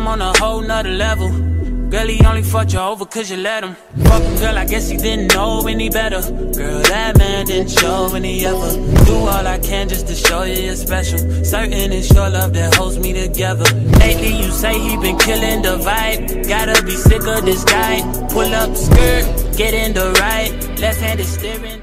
him on a whole nother level. Girl, he only fucked you over cause you let him. Fuck him, girl, I guess he didn't know any better. Girl, that man didn't show any ever. Do all I can just to show you you're special. Certain it's your love that holds me together. Lately you say he been killing the vibe. Gotta be sick of this guy. Pull up skirt, get in the right. Left hand is steering.